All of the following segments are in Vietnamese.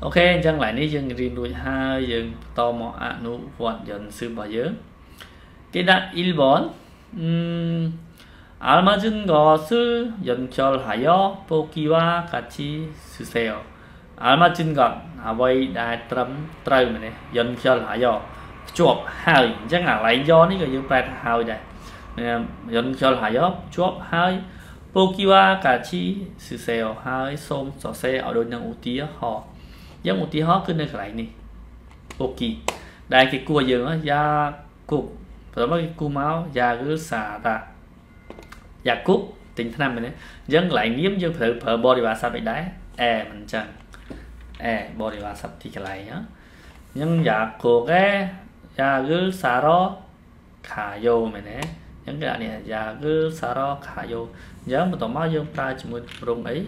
Ok chẳng lại ní dân riêng đuổi hai dân to mọ ạ nụ vọn dân sư bà dớ cái đạn il bón alma dân gò sư dân chol hải do pokiwa kachi sư sèo alma dân gọn hà vây đài trấm trâu mà này dân chol hải do chuột hai chắc là lại do ní cái dân bẹt hai này dân chol hải do chuột hai pokiwa kachi sư sèo hai xôm sò xe ở đôi năng ủ tía họ giống một tí hót cứ nơi lại nè ok đây cái cua dường á da cục rồi mấy cái cua máu da cứ xả ra da cúc tính thứ năm mình đấy dân lại nghiếm dân thử phở body và sắp bị đáy mình chẳng body và sắp thì cái này nhá nhưng da cục á da cứ xả ro khả vô mình đấy những cái này da cứ xả ro khả vô nhớ một tổ máu dân ta chỉ muốn rung ấy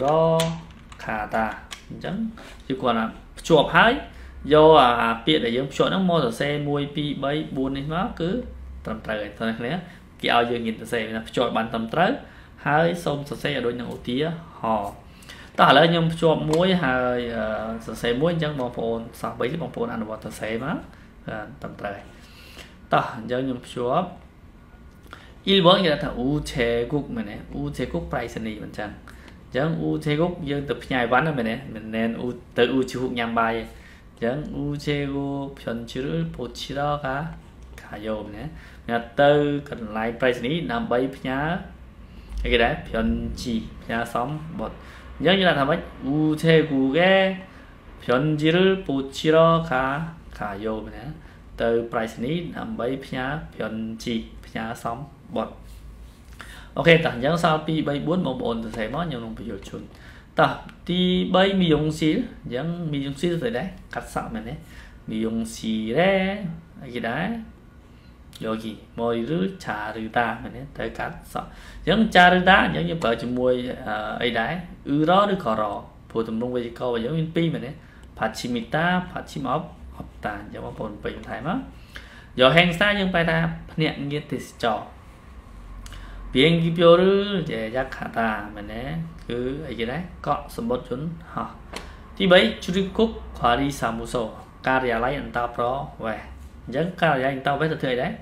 ro khả ta chẳng chứ còn là chuột hái do bịa để giống chuột nó mua tờ xe mui pi bấy buôn đấy má cứ tầm trời thôi nhé kia ao giờ nhìn tờ xe là chuột bàn tầm trời hái xong tờ xe ở đôi nhau tía họ ta lại nhom chuột muối hay tờ xe muối chẳng bằng phồn sạc bấy chứ bằng phồn ăn vào tờ xe má tầm trời ta giờ nhom chuột il bớt như là thằng u che cúc mình này u che cúc price này mình chẳng chẳng u che gốc dân tập nhảy bắn là mình này mình nên u tự u chịu nhầm bài chẳng u che gốc chọn chữ bột chì đó cả cả dồn nhé nhà tư cần lại price này làm bay nhá cái đấy chọn chì nhà xóm bột nhớ như là thằng ấy u che gù ghé chọn chữ bột chì đó cả cả dồn nhé từ price này làm bay nhá chọn chì nhà xóm bột ok tặng giáng sao pi bay bốn một bốn thì thấy món nhiều nông phải chuẩn ta ti bay mi dùng xí giáng mi dùng xí rồi đấy cắt sạm này đấy mi dùng xí đấy cái đấy rồi gì mồi rứ trà rứ ta này đấy tới cắt sạm giáng trà rứ ta giáng như vợ chồng môi ấy đấy đó được cỏ rò phù tùng đông về câu và giáng viên pi này đấy pachimita pachimop học tàn giáng một bốn bình thái má giờ hang xa nhưng phải ta nhận như thế trò biến cái biểu rứ để giác khả ta mình đấy cứ ấy cái đấy cọ sầm bớt chuẩn hả thì bấy chú đi cúc khóa đi xả mù sổ caria lấy anh ta pro về dẫn caria anh ta với thật thời đấy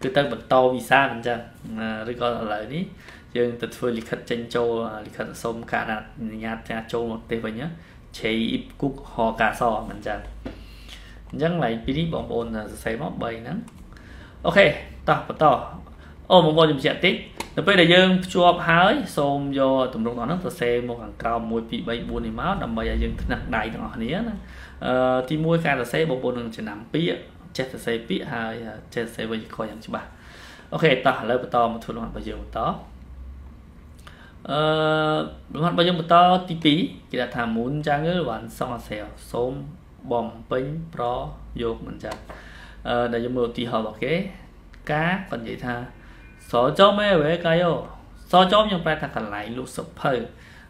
cứ tăng bật to vì xa mình chưa rồi còn lại đi nhưng từ phơi lịch khất tranh châu lịch khất sông cả là nhà nhà châu một tê vậy nhá chế ít cúc họ cả sò mình chưa dẫn lại pin đi bóng bồn là xây móc bầy nắng ok to bật to ôm một con sẽ tiếp bây giờ dương chụp hái xôm do tụm đông nó xe một hàng cao mùi bị bay buồn thì máu đầm bây giờ dương nặng đầy nó nía thì mua ca là xe bộ bộ đường chỉ nằm pí chết xe pí hai chết xe bây giờ coi chẳng chứ bà ok ta lấy một to một thua đoạn bây giờ một to đoạn bây giờ một to tí pí thì là thả muốn trang ngữ bản xong là xèo xôm bòm bánh pro vô mình chặt để cho mượn tí họ bảo kế cá còn vậy tha số chó mẹ về cái ô số chó nhưng phải thằng lại lũ sập hơi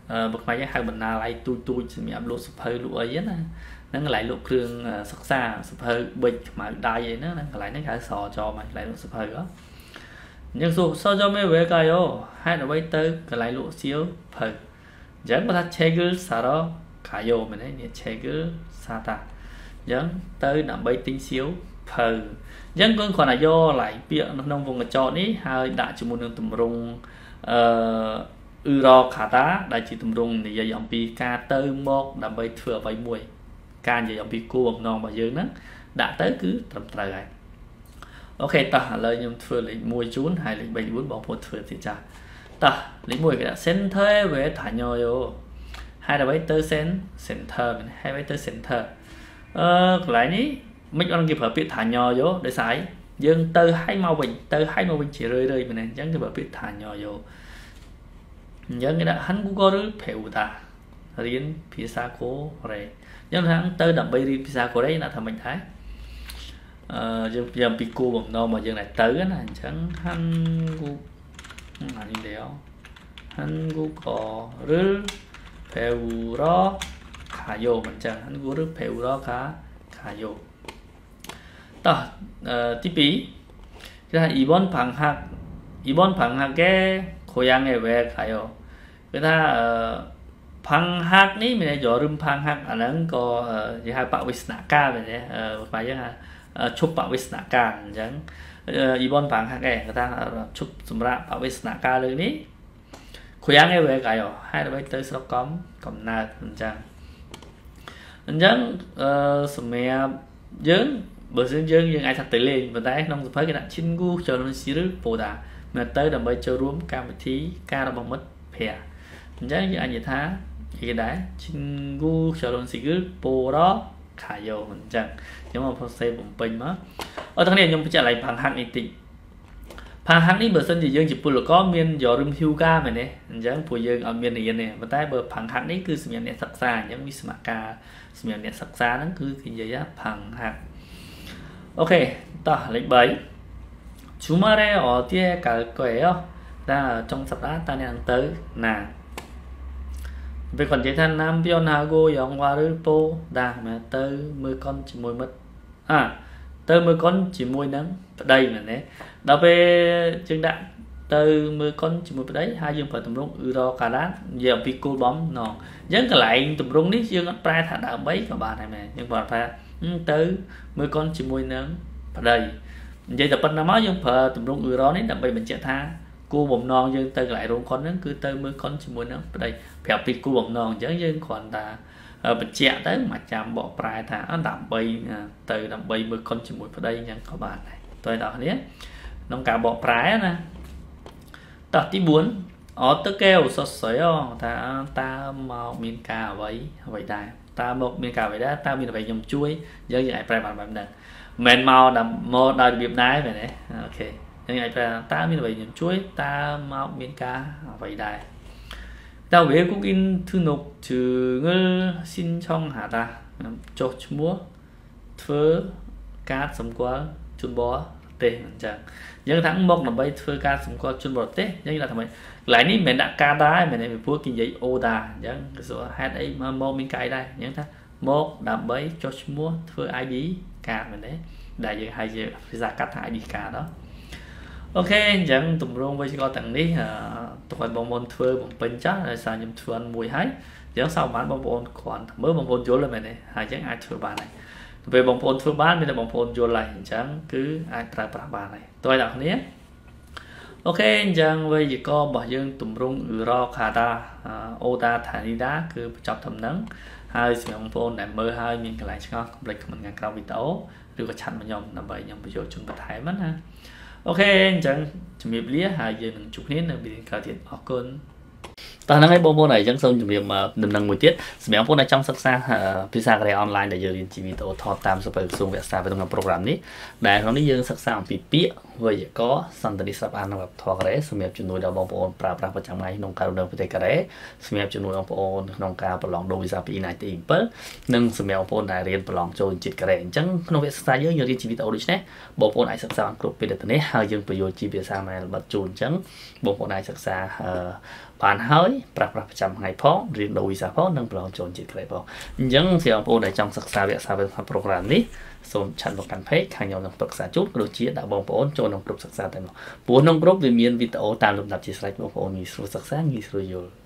bậc máy hai mình là lại tui chỉ làm lũ sập hơi lũ ấy nè nó lại lũ kêu sắc xa sập hơi bình mà đại vậy nữa nó lại nó cả sò cho mày lại lũ sập hơi đó nhưng dù số chó mẹ về cái ô hai nó bay tới cái lại lũ xíu hơi dẫn mà ta che cứ xả đó cả vô mình đấy che cứ xa ta dẫn tới nằm bay tính xíu hơi dân quân còn là do lại biện nông vùng người chọn ấy hai đại chỉ muốn tụm rung uro khả tá đại chỉ tụm rung thì giờ dòng pi ca tơ một là bây thừa bảy mùi ca giờ dòng pi cua bằng non và dương đó đã tới cứ tầm trời này ok ta lời nhầm thừa lấy mùi chún hay lấy bảy bốn bỏ một thừa thì trả ta lấy mùi cái đã sen thuê về thả nhồi vô hai là bây tới sen sen thờ hai bây tới sen thờ lại ní mấy con kịp hợp biết thả nhò vô để xài dương tơ hai màu bình chỉ rơi mình này chẳng kịp hợp biết thả nhò vô nhớ cái đã hắn cũng có đứa phèo ta riêng phía xa cố rồi nhưng hắn tơ đậm bay đi phía xa cố đấy là thằng mình thái giờ bị cua bằng non mà giờ này tới là chẳng hắn cũng là như đéo hắn cũng có đứa phèo đó thả vô mình chẳng hắn cũng đứa phèo đó khá thả vô ta tí pí cái ibon phẳng hạt cái khối ăn này về phải không cái ta 방학 니 미네 여름 방학 하는 거 이제 할 바위 스나카 미네 봐야 춥 바위 스나카 장 이번 방학에 그다음 춥 좀라 바위 스나카 르니 고향에 왜 가요? 하이로베 뜻으로 검 겁나 장 스메야 전 bởi dân dân dân ai thật tự liền và đấy nông phải cái đặt chín gu cho nó xí rứt bồ đà mà tới là mới cho rúm cam thí ca là bằng mất phe chắc như anh vậy thá thì cái đấy chín gu cho nó xí rứt bồ đó khá nhiều mình chẳng nhưng mà phong xe bụng bình mất ở thằng này nhung trả lại bằng hạng này tịnh bằng hạng này bởi dân dân dân chỉ bù là có miền gió rừng hiu ca mà này chẳng bùi dân ở miền này này và tai bởi bằng hạng này cứ miền này sặc xa những cái mà ca miền này sặc xa nó cứ cái gì á bằng hạng. Ok, ta lệnh 7 주말에 어디에 갈 거예요? 나 정사다 다니는 tới 나 về còn chế thanh nam Pyeonghago 영화를 보다 mà tới mười con chỉ môi mất à tới mười con chỉ môi nắng đây mà nè đó về chương đạn tới mười con chỉ môi đấy hai dương phải tùm rung uro cả đá giờ vì cô bóng nòn dẫn cả lại tùm rung nít dương ăn prai thả đạo mấy cả bà này mà nhưng mà phải tới mười con chỉ môi nắng ở đây vậy tập năm máu dân phờ tùm rung ưa đó nên đậm bay mình chạy tha cô bồng non dân tới lại rung con nắng cứ tới mười con chỉ môi nắng ở đây phèo thịt cô bồng non chẳng dân còn ta mình chạy tới mà chạm bỏ prai thả đậm bay từ đậm bay mười con chỉ môi ở đây nhưng có bạn này tôi đọc nhé nông cả bỏ prai nè tập tí bốn ó tức kêu sốt sấy ta màu miền cà vậy vậy đài ta một miền cà vậy đó ta miền vậy nhom chuối giờ như ai phải bạn bạn đừng mền màu là màu đời Việt Nam vậy đấy ok như ai phải ta miền vậy nhom chuối ta màu miền cà vậy đài tao về cũng in thư nộp trừ ngư xin trong hà ta cho múa thưa cá sống quá chun bó tê mình chẳng những tháng một là bây thưa cá sống quá chun bó tê nhưng là thằng mày lại ní mình đã ca đá mình này mình vua kinh giấy ô đà chẳng số hai đấy mà mô miếng cái đây những thằng một đạm bấy cho mua thưa ai bí cả mình đấy đại diện hai giờ ra cắt hại đi cả đó ok chẳng tụm rung với con tặng đi tụi con bông bông thưa bông bên chắc là sao nhầm thưa ăn mùi hái chẳng sau bán bông bông còn mới bông bông vô là mình này hai chẳng ai thưa bà này về bông bông thưa bán bây giờ bông bông vô lại chẳng cứ ai ra bà này tôi đọc nhé. Ok, chẳng vậy thì có bảo dương tùm rung ưu rô khá ta ô ta thả đi đá cứ chọc thầm nắng hai sử dụng phôn để mơ hai mình cái lại cho con lịch của mình ngạc rau bị tấu đưa có chăn vào nhóm là vậy nhóm bây giờ chúng ta thấy mất ha. Ok, chẳng chuẩn bị lý hai giờ mình chụp hết là bị cải thiện hóa cơn ta đang ngay bông phôn này chẳng xong chuẩn bị mà đừng năng mùi tiết sử dụng phôn này trong sắp xa pizza cái online để giờ đến chỉ vì tổ thọ tam sắp được xuống vẹt xa với tổng program này để nó đi dương sắp xa bị bịa với giờ có sẵn tận đi sắp ăn hoặc thoa cái sum nhập chuyển đổi đầu bóng bóng pra pra và chẳng may nông cao đầu phải cái sum nhập chuyển đổi bóng bóng nông cao và lòng đôi ra bị này thì bớt nâng sum nhập bóng này riêng và lòng trôi chít cái đấy chẳng nó phải sai nhớ nhiều đi chỉ biết đâu đấy nhé bóng bóng này sắp sang group bên đây thế này hai dương bây giờ chỉ biết sang này là bật chuồn chẳng bóng bóng này sắp sang bàn hơi pra pra và chẳng may phong riêng đôi ra phong nâng lòng trôi chít cái đấy phong chẳng sum nhập bóng này trong sắp sang việc sang bên program này xong chặn một căn page hàng nhiều đồng bậc xa chút đối chiết đã bóng bóng cho nông group sắc xa tại nó bốn nông group về miền video tạm lục đặt chia sẻ bóng bóng nghi số sắc xa nghi số